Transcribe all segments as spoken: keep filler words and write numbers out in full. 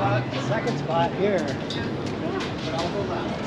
spot, second spot here. But I'll go left.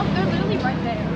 Oh, they're literally right there.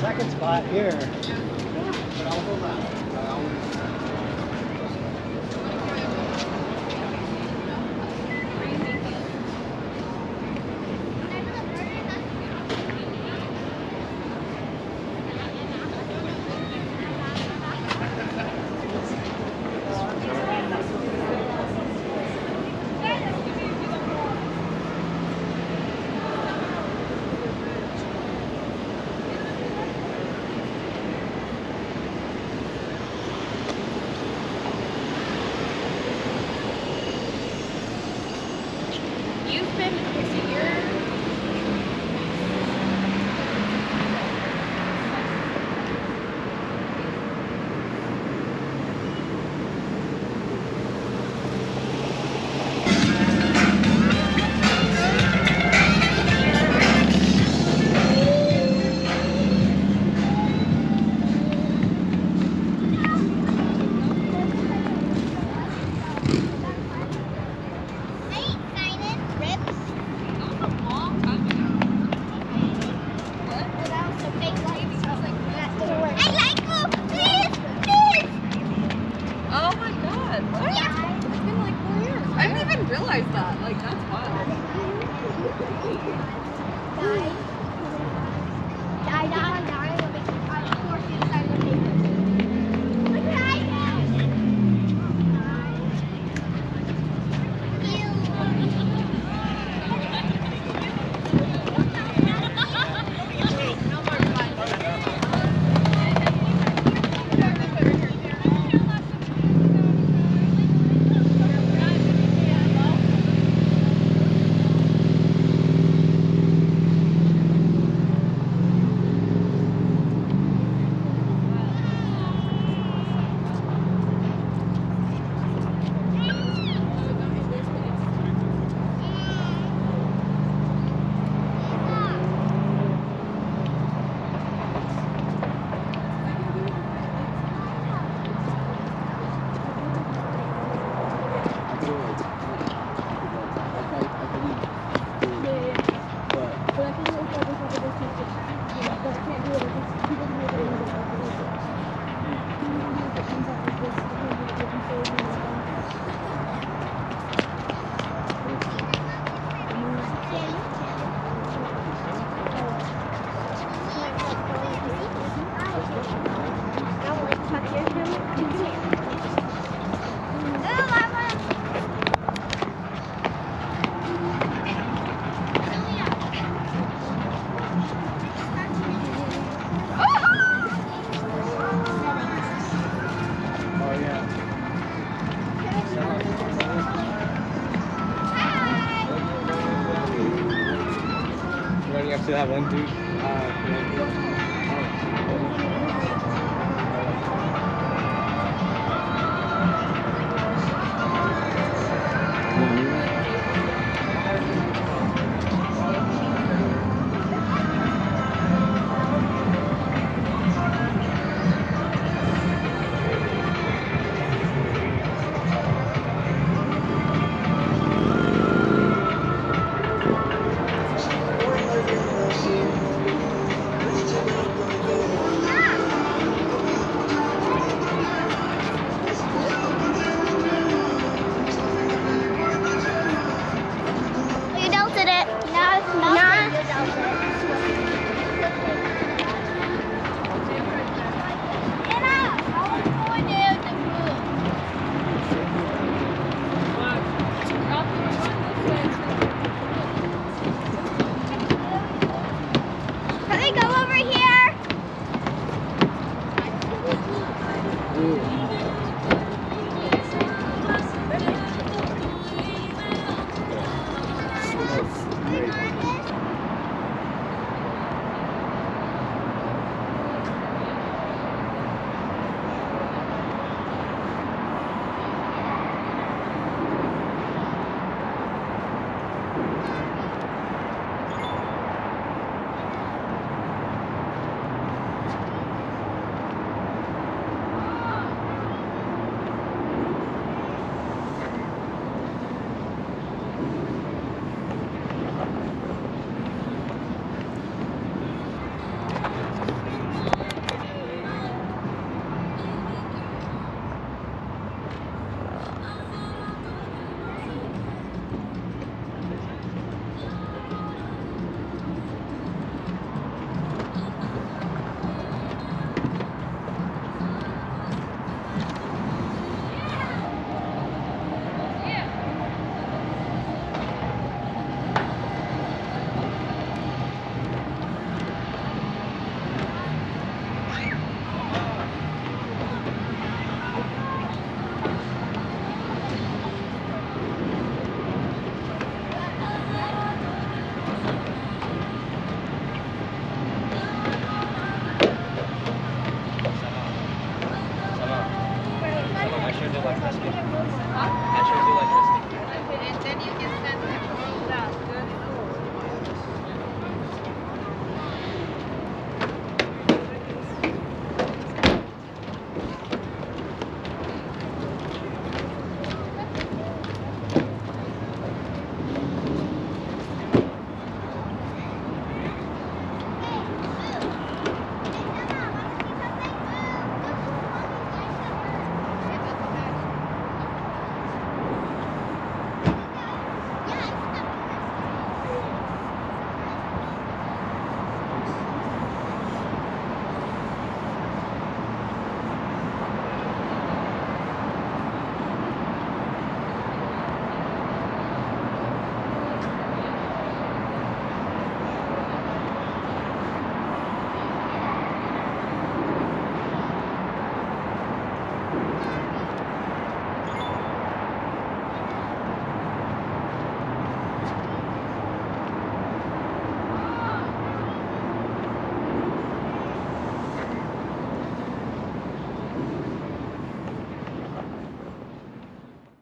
Second spot here. But I'll hold out. Have one dude. Uh,